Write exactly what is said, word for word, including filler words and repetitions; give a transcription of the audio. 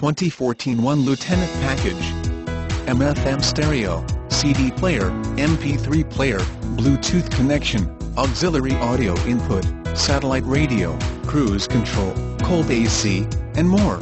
twenty fourteen one Lieutenant package. M F M stereo, C D player, M P three player, Bluetooth connection, auxiliary audio input, satellite radio, cruise control, cold A C, and more.